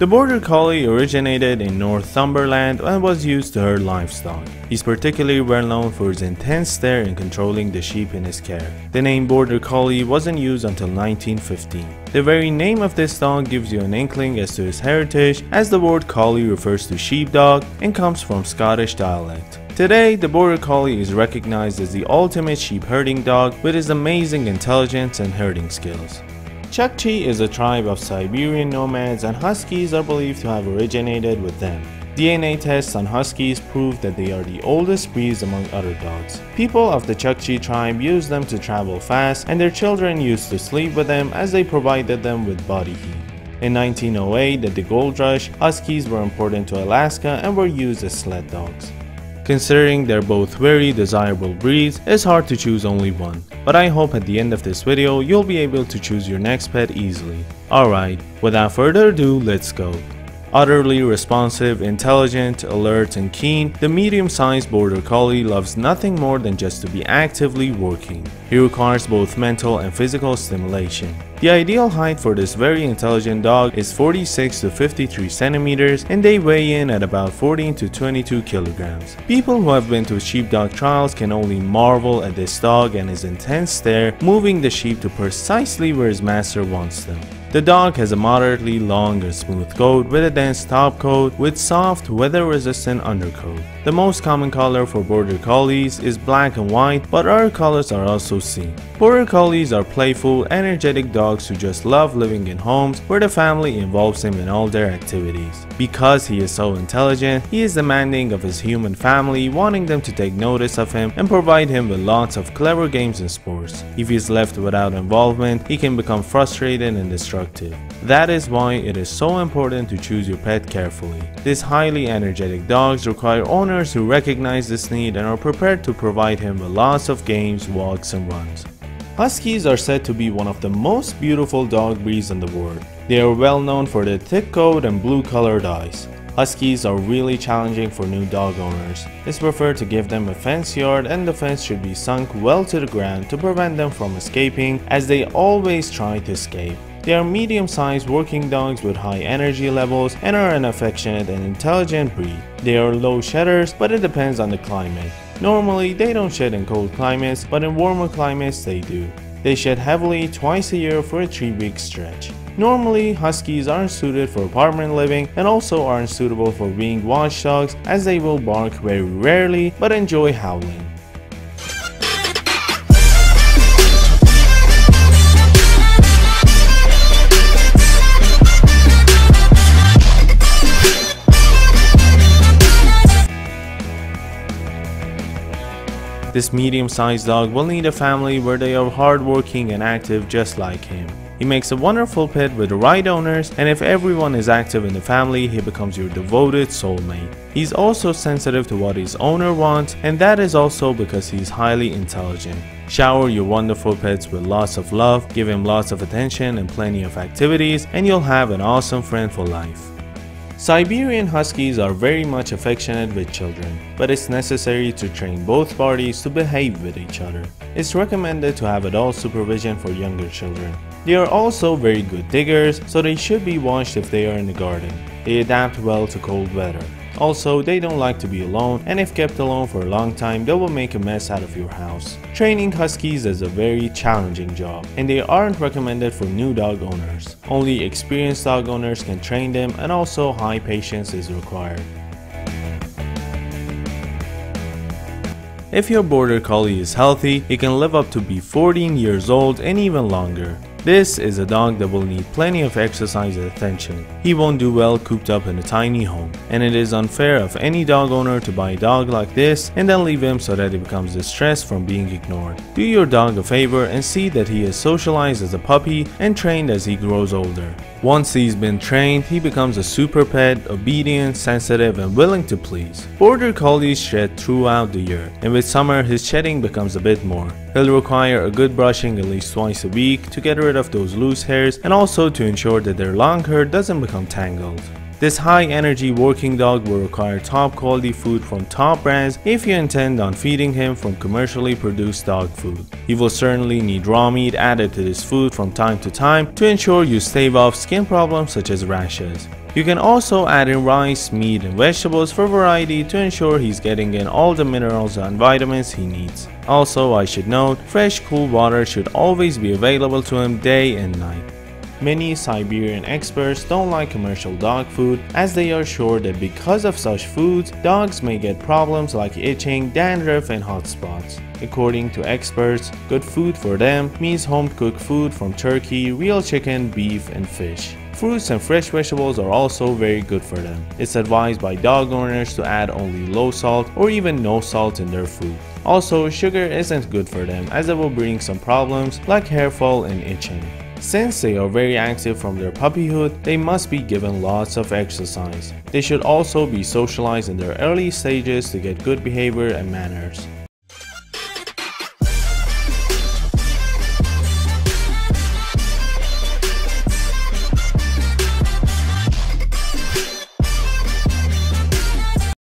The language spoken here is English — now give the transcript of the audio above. The Border Collie originated in Northumberland and was used to herd livestock. He's particularly well known for his intense stare in controlling the sheep in his care. The name Border Collie wasn't used until 1915. The very name of this dog gives you an inkling as to his heritage, as the word collie refers to sheepdog and comes from Scottish dialect. Today, the Border Collie is recognized as the ultimate sheep herding dog with his amazing intelligence and herding skills. Chukchi is a tribe of Siberian nomads, and huskies are believed to have originated with them. DNA tests on huskies prove that they are the oldest breeds among other dogs. People of the Chukchi tribe use them to travel fast, and their children used to sleep with them as they provided them with body heat. In 1908, at the gold rush, huskies were imported to Alaska and were used as sled dogs. Considering they're both very desirable breeds, it's hard to choose only one. But I hope at the end of this video, you'll be able to choose your next pet easily. Alright, without further ado, let's go. Utterly responsive, intelligent, alert, and keen, the medium-sized Border Collie loves nothing more than just to be actively working. He requires both mental and physical stimulation. The ideal height for this very intelligent dog is 46 to 53 centimeters, and they weigh in at about 14 to 22 kilograms. People who have been to sheepdog trials can only marvel at this dog and his intense stare, moving the sheep to precisely where his master wants them. The dog has a moderately long and smooth coat with a dense top coat with soft, weather-resistant undercoat. The most common color for Border Collies is black and white, but other colors are also seen. Border Collies are playful, energetic dogs who just love living in homes where the family involves him in all their activities. Because he is so intelligent, he is demanding of his human family, wanting them to take notice of him and provide him with lots of clever games and sports. If he is left without involvement, he can become frustrated and distraught. That is why it is so important to choose your pet carefully. These highly energetic dogs require owners who recognize this need and are prepared to provide him with lots of games, walks, and runs. Huskies are said to be one of the most beautiful dog breeds in the world. They are well known for their thick coat and blue-colored eyes. Huskies are really challenging for new dog owners. It's preferred to give them a fence yard, and the fence should be sunk well to the ground to prevent them from escaping, as they always try to escape. They are medium-sized working dogs with high energy levels and are an affectionate and intelligent breed. They are low shedders, but it depends on the climate. Normally, they don't shed in cold climates, but in warmer climates they do. They shed heavily twice a year for a 3-week stretch. Normally, huskies aren't suited for apartment living and also aren't suitable for being watchdogs, as they will bark very rarely but enjoy howling. This medium-sized dog will need a family where they are hardworking and active just like him. He makes a wonderful pet with the right owners, and if everyone is active in the family, he becomes your devoted soulmate. He's also sensitive to what his owner wants, and that is also because he's highly intelligent. Shower your wonderful pets with lots of love, give him lots of attention and plenty of activities, and you'll have an awesome friend for life. Siberian Huskies are very much affectionate with children, but it's necessary to train both parties to behave with each other. It's recommended to have adult supervision for younger children. They are also very good diggers, so they should be watched if they are in the garden. They adapt well to cold weather. Also, they don't like to be alone, and if kept alone for a long time, they will make a mess out of your house. Training huskies is a very challenging job, and they aren't recommended for new dog owners. Only experienced dog owners can train them, and also high patience is required. If your Border Collie is healthy, it can live up to be 14 years old and even longer. This is a dog that will need plenty of exercise and attention. He won't do well cooped up in a tiny home, and it is unfair of any dog owner to buy a dog like this and then leave him so that he becomes distressed from being ignored. Do your dog a favor and see that he is socialized as a puppy and trained as he grows older. Once he's been trained, he becomes a super pet, obedient, sensitive, and willing to please. Border Collies shed throughout the year, and with summer his shedding becomes a bit more. He'll require a good brushing at least twice a week to get rid of those loose hairs, and also to ensure that their long hair doesn't become tangled. This high-energy working dog will require top-quality food from top brands if you intend on feeding him from commercially produced dog food. You will certainly need raw meat added to this food from time to time to ensure you stave off skin problems such as rashes. You can also add in rice, meat, and vegetables for variety to ensure he's getting in all the minerals and vitamins he needs. Also, I should note, fresh cool water should always be available to him day and night. Many Siberian experts don't like commercial dog food as they are sure that because of such foods, dogs may get problems like itching, dandruff, and hot spots. According to experts, good food for them means home-cooked food from turkey, real chicken, beef, and fish. Fruits and fresh vegetables are also very good for them. It's advised by dog owners to add only low salt or even no salt in their food. Also, sugar isn't good for them as it will bring some problems like hair fall and itching. Since they are very active from their puppyhood, they must be given lots of exercise. They should also be socialized in their early stages to get good behavior and manners.